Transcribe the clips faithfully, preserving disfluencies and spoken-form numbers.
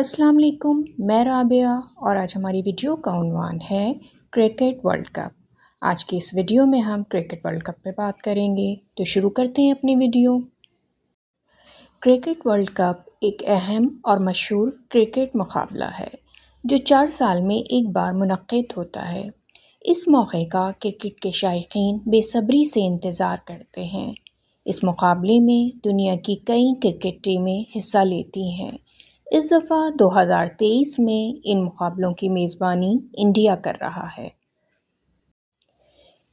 अस्सलाम वालेकुम, मैं राबिया और आज हमारी वीडियो का उन्वान है क्रिकेट वर्ल्ड कप। आज की इस वीडियो में हम क्रिकेट वर्ल्ड कप पे बात करेंगे, तो शुरू करते हैं अपनी वीडियो। क्रिकेट वर्ल्ड कप एक अहम और मशहूर क्रिकेट मुकाबला है जो चार साल में एक बार मुनक़िद होता है। इस मौके का क्रिकेट के शायकीन बेसब्री से इंतज़ार करते हैं। इस मुकाबले में दुनिया की कई क्रिकेट टीमें हिस्सा लेती हैं। इस दफ़ा दो हज़ार तेईस में इन मुकाबलों की मेज़बानी इंडिया कर रहा है।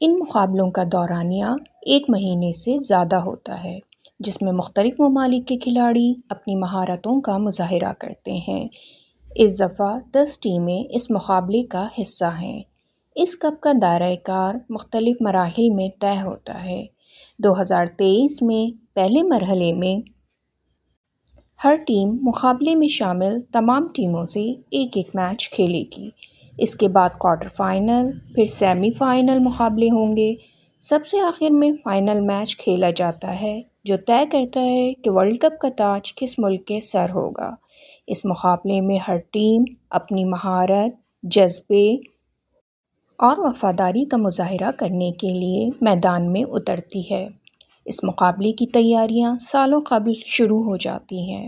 इन मुकाबलों का दौरानिया एक महीने से ज़्यादा होता है, जिसमें मुख्तलिफ़ ममालिक के खिलाड़ी अपनी महारतों का मुजाहरा करते हैं। इस दफ़ा दस टीमें इस मुकाबले का हिस्सा हैं। इस कप का दायरा कार मुख्तलिफ़ मराहिल में तय होता है। दो हज़ार तेईस में पहले मरहले में हर टीम मुकाबले में शामिल तमाम टीमों से एक एक मैच खेलेगी। इसके बाद क्वार्टर फाइनल, फिर सेमीफाइनल मुकाबले होंगे। सबसे आखिर में फ़ाइनल मैच खेला जाता है जो तय करता है कि वर्ल्ड कप का ताज किस मुल्क के सर होगा। इस मुकाबले में हर टीम अपनी महारत, जज्बे और वफादारी का मुजाहिरा करने के लिए मैदान में उतरती है। इस मुकाबले की तैयारियां सालों कबल शुरू हो जाती हैं।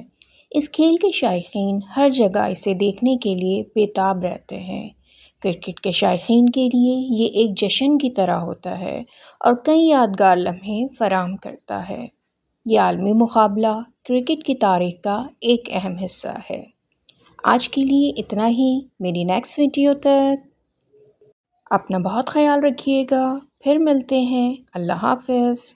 इस खेल के शायकीन हर जगह इसे देखने के लिए बेताब रहते हैं। क्रिकेट के शायकीन के लिए ये एक जश्न की तरह होता है और कई यादगार लम्हे फराहम करता है। ये आलमी मुकाबला क्रिकेट की तारीख का एक अहम हिस्सा है। आज के लिए इतना ही। मेरी नेक्स्ट वीडियो तक अपना बहुत ख्याल रखिएगा। फिर मिलते हैं। अल्लाह हाफ़िज़।